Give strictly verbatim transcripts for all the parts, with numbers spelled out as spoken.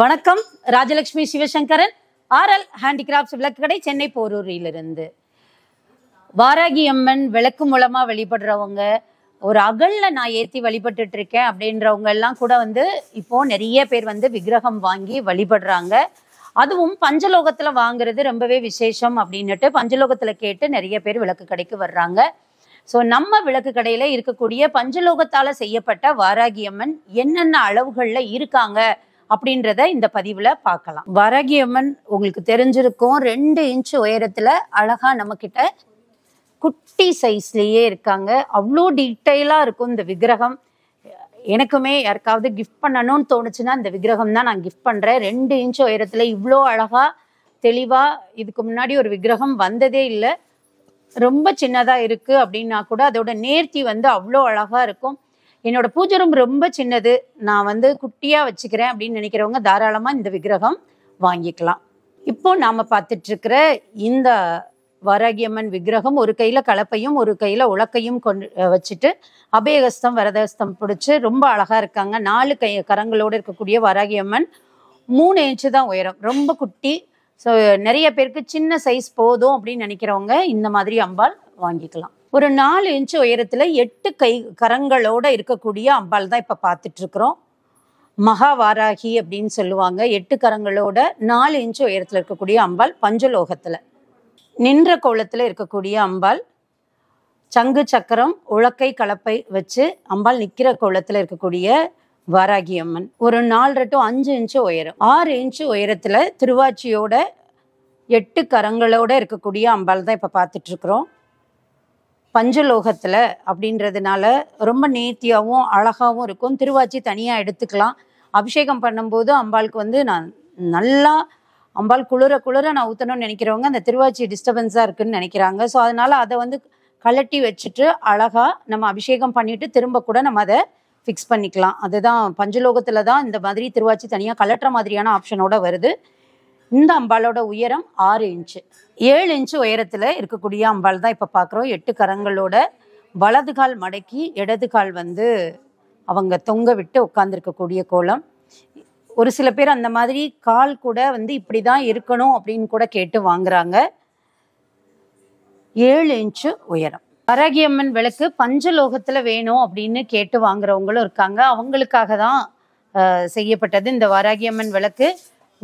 வணக்கம் Rajalakshmi Sivasankaran R L handicrafts விளக்குக்கடை சென்னை போரூரில் இருந்து வாராகி அம்மன் விளக்கு மூலமா வழிபடுறவங்க ஒரு அகல்ல நான் ஏத்தி வழிபட்டுட்டு இருக்கேன் அப்படின்றவங்க எல்லாம் கூட வந்து இப்போ நிறைய பேர் வந்து விக்கிரகம் வாங்கி வழிபடுறாங்க. அதுவும் பஞ்சலோகத்துல வாங்குறது ரொம்பவே விசேஷம் அப்படின்னுட்டு பஞ்சலோகத்துல கேட்டு நிறைய பேர் விளக்கு கடைக்கு வர்றாங்க. ஸோ நம்ம விளக்கு கடையில இருக்கக்கூடிய பஞ்சலோகத்தால செய்யப்பட்ட வாராகி அம்மன் என்னென்ன அளவுகள்ல இருக்காங்க அப்படின்றத இந்த பதிவுல பார்க்கலாம். வாராகி அம்மன் உங்களுக்கு தெரிஞ்சிருக்கும், ரெண்டு இன்ச் உயரத்துல அழகா நம்ம கிட்ட குட்டி சைஸ்லயே இருக்காங்க. அவ்வளோ டீட்டெயிலா இருக்கும் இந்த விக்கிரகம். எனக்குமே யாருக்காவது கிஃப்ட் பண்ணணும்னு தோணுச்சுன்னா இந்த விக்கிரகம் தான் நான் கிஃப்ட் பண்றேன். ரெண்டு இன்ச் உயரத்துல இவ்வளோ அழகா தெளிவா, இதுக்கு முன்னாடி ஒரு விக்கிரகம் வந்ததே இல்லை. ரொம்ப சின்னதா இருக்கு அப்படின்னா கூட அதோட நேர்த்தி வந்து அவ்வளோ அழகா இருக்கும். என்னோட பூஜை ரூம் ரொம்ப சின்னது, நான் வந்து குட்டியா வச்சுக்கிறேன் அப்படின்னு நினைக்கிறவங்க தாராளமா இந்த விக்கிரகம் வாங்கிக்கலாம். இப்போ நாம பார்த்துட்டு இருக்கிற இந்த வாராகி அம்மன் விக்கிரகம் ஒரு கையில கலப்பையும் ஒரு கையில உலக்கையும் கொண்டு வச்சுட்டு அபயஹஸ்தம் வரதஹஸ்தம் பிடிச்சு ரொம்ப அழகா இருக்காங்க. நாலு கை கரங்களோடு இருக்கக்கூடிய வாராகி அம்மன் மூணு இன்ச்சு தான் உயரம், ரொம்ப குட்டி. ஸோ நிறைய பேருக்கு சின்ன சைஸ் போதும் அப்படின்னு நினைக்கிறவங்க இந்த மாதிரி அம்பாள் வாங்கிக்கலாம். ஒரு நாலு இன்ச்சு உயரத்துல எட்டு கை கரங்களோட இருக்கக்கூடிய அம்பாள் தான் இப்ப பார்த்துட்டு இருக்கிறோம். மகா வாராகி அப்படின்னு சொல்லுவாங்க. எட்டு கரங்களோட நாலு இன்ச்சு உயரத்துல இருக்கக்கூடிய அம்பாள், பஞ்சலோகத்துல நின்ற கோலத்துல இருக்கக்கூடிய அம்பாள், சங்கு சக்கரம் உலக்கை கலப்பை வச்சு அம்பாள் நிக்கிற கோலத்துல இருக்கக்கூடிய வாராகி அம்மன். ஒரு நாலரை டு அஞ்சு இன்ச்சு உயரம், ஆறு இன்ச்சு உயரத்துல திருவாச்சியோட எட்டு கரங்களோட இருக்கக்கூடிய அம்பாள் தான் இப்ப பார்த்துட்டு இருக்கிறோம். பஞ்சலோகத்துல அப்படின்றதுனால ரொம்ப நேர்த்தியாகவும் அழகாகவும் இருக்கும். திருவாச்சி தனியா எடுத்துக்கலாம். அபிஷேகம் பண்ணும்போது அம்பாளுக்கு வந்து நான் நல்லா அம்பாள் குளிர குளிர நான் ஊற்றணும்னு நினைக்கிறவங்க அந்த திருவாச்சி டிஸ்டர்பன்ஸாக இருக்குன்னு நினைக்கிறாங்க. ஸோ அதனால் அதை வந்து கலட்டி வச்சுட்டு அழகாக நம்ம அபிஷேகம் பண்ணிவிட்டு திரும்ப கூட நம்ம அதை ஃபிக்ஸ் பண்ணிக்கலாம். அதுதான் பஞ்சலோகத்தில் தான் இந்த மாதிரி திருவாச்சி தனியாக கலட்டுற மாதிரியான ஆப்ஷனோட வருது. இந்த அம்பாளோட உயரம் ஆறு இன்ச்சு. ஏழு இன்ச்சு உயரத்தில் இருக்கக்கூடிய அம்பாள் தான் இப்போ பார்க்குறோம். எட்டு கரங்களோட வலது கால் மடக்கி இடது கால் வந்து அவங்க தொங்க விட்டு உட்காந்துருக்கக்கூடிய கோலம். ஒரு சில பேர் அந்த மாதிரி கால் கூட வந்து இப்படி தான் இருக்கணும் அப்படின்னு கூட கேட்டு வாங்குறாங்க. ஏழு இன்ச்சு உயரம் வாராகி அம்மன் விளக்கு பஞ்சலோகத்தில் வேணும் அப்படின்னு கேட்டு வாங்குறவங்களும் இருக்காங்க. அவங்களுக்காக தான் செய்யப்பட்டது இந்த வாராகி அம்மன் விளக்கு.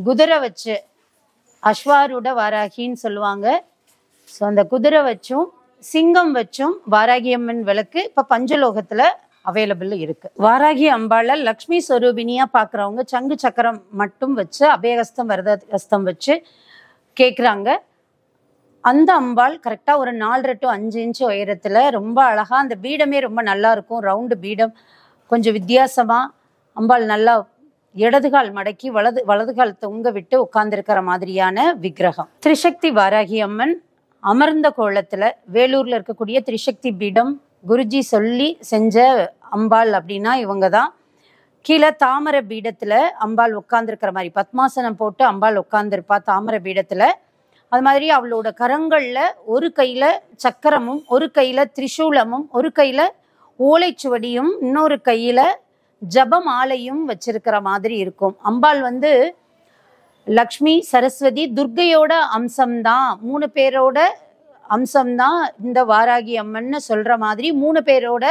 குதிரை வச்சு அஸ்வாரூட வாராகின்னு சொல்லுவாங்க. ஸோ அந்த குதிரை வச்சும் சிங்கம் வச்சும் வாராகி அம்மன் விளக்கு இப்போ பஞ்சலோகத்தில் அவைலபிள் இருக்கு. வாராகி அம்பாளை லக்ஷ்மி ஸ்வரூபினியா பாக்குறவங்க சங்கு சக்கரம் மட்டும் வச்சு அபயஹஸ்தம் வரதஹஸ்தம் வச்சு கேட்குறாங்க. அந்த அம்பாள் கரெக்டா ஒரு நாலரை டு அஞ்சு இன்ச்சு உயரத்துல ரொம்ப அழகா, அந்த பீடமே ரொம்ப நல்லா இருக்கும். ரவுண்டு பீடம், கொஞ்சம் வித்தியாசமா அம்பாள் நல்லா இடதுகால் மடக்கி வலது வலதுகால் தொங்க விட்டு உட்கார்ந்துருக்கிற மாதிரியான விக்கிரகம். திரிசக்தி வாராகி அம்மன் அமர்ந்த கோலத்துல வேலூர்ல இருக்கக்கூடிய திரிசக்தி பீடம் குருஜி சொல்லி செஞ்ச அம்பாள் அப்படின்னா இவங்க தான். கீழே தாமரை பீடத்தில் அம்பாள் உட்கார்ந்துருக்கிற மாதிரி பத்மாசனம் போட்டு அம்பாள் உட்கார்ந்துருப்பா தாமரை பீடத்தில். அது மாதிரி அவளோட கரங்களில் ஒரு கையில் சக்கரமும் ஒரு கையில் திரிசூலமும் ஒரு கையில் ஓலைச்சுவடியும் இன்னொரு கையில் ஜபமாலையும் வச்சிருக்கிற மாதிரி இருக்கும். அம்பாள் வந்து லக்ஷ்மி சரஸ்வதி துர்க்கையோட அம்சம்தான், மூணு பேரோட அம்சம்தான் இந்த வாராகி அம்மன்னு சொல்ற மாதிரி மூணு பேரோட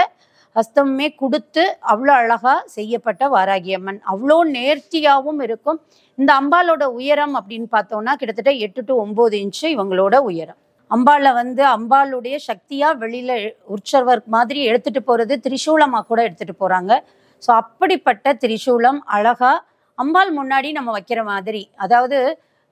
ஹஸ்தமே கொடுத்து அவ்வளோ அழகா செய்யப்பட்ட வாராகி அம்மன். அவ்வளோ நேர்த்தியாகவும் இருக்கும். இந்த அம்பாலோட உயரம் அப்படின்னு பார்த்தோம்னா கிட்டத்தட்ட எட்டு டு ஒன்பது இன்ச்சு இவங்களோட உயரம். அம்பாலை வந்து அம்பாளுடைய சக்தியா வெளியில உற்சவர் மாதிரி எடுத்துட்டு போறது திரிசூலமா கூட எடுத்துட்டு போறாங்க. ஸோ அப்படிப்பட்ட திரிசூலம் அழகா அம்பாள் முன்னாடி நம்ம வைக்கிற மாதிரி. அதாவது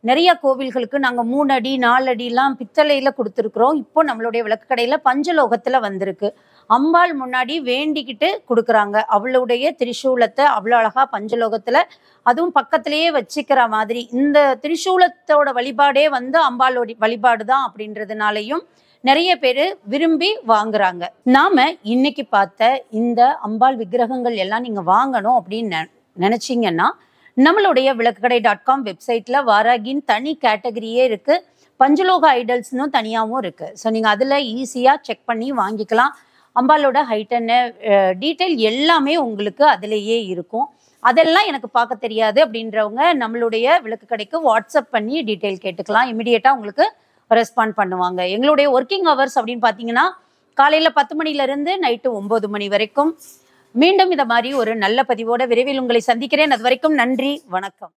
நிறைய கோவில்களுக்கு நாங்கள் மூணு அடி நாலு அடிலாம் பித்தளையில் கொடுத்துருக்குறோம். இப்போ நம்மளுடைய விளக்கு கடையில் பஞ்சலோகத்தில் வந்திருக்கு. அம்பாள் முன்னாடி வேண்டிக்கிட்டு கொடுக்குறாங்க. அவளுடைய திரிசூலத்தை அவ்வளோ அழகாக பஞ்சலோகத்தில் அதுவும் பக்கத்திலேயே வச்சுக்கிற மாதிரி. இந்த திரிசூலத்தோட வழிபாடே வந்து அம்பாளோட வழிபாடு தான் அப்படின்றதுனாலையும் நிறைய பேர் விரும்பி வாங்குறாங்க. நாம் இன்னைக்கு பார்த்த இந்த அம்பாள் விக்கிரகங்கள் எல்லாம் நீங்கள் வாங்கணும் அப்படின்னு நினச்சிங்கன்னா நம்மளுடைய விளக்குக்கடை டாட் காம் வெப்சைட்ல வாராகின் தனி கேட்டகரியே இருக்கு. பஞ்சலோக ஐடல்ஸ்னு தனியாகவும் இருக்கு. ஸோ நீங்க அதுல ஈஸியா செக் பண்ணி வாங்கிக்கலாம். அம்பாலோட ஹைட் என்ன டீட்டெயில் எல்லாமே உங்களுக்கு அதுலேயே இருக்கும். அதெல்லாம் எனக்கு பார்க்க தெரியாது அப்படின்றவங்க நம்மளுடைய விளக்கு கடைக்கு வாட்ஸ்அப் பண்ணி டீடைல் கேட்டுக்கலாம். இமிடியேட்டாக உங்களுக்கு ரெஸ்பாண்ட் பண்ணுவாங்க. எங்களுடைய ஒர்க்கிங் ஹவர்ஸ் அப்படின்னு பார்த்தீங்கன்னா காலையில் பத்து மணிலேருந்து நைட்டு ஒம்பது மணி வரைக்கும். மீண்டும் இதை மாதிரி ஒரு நல்ல பதிவோட விரைவில் உங்களை சந்திக்கிறேன். அது வரைக்கும் நன்றி, வணக்கம்.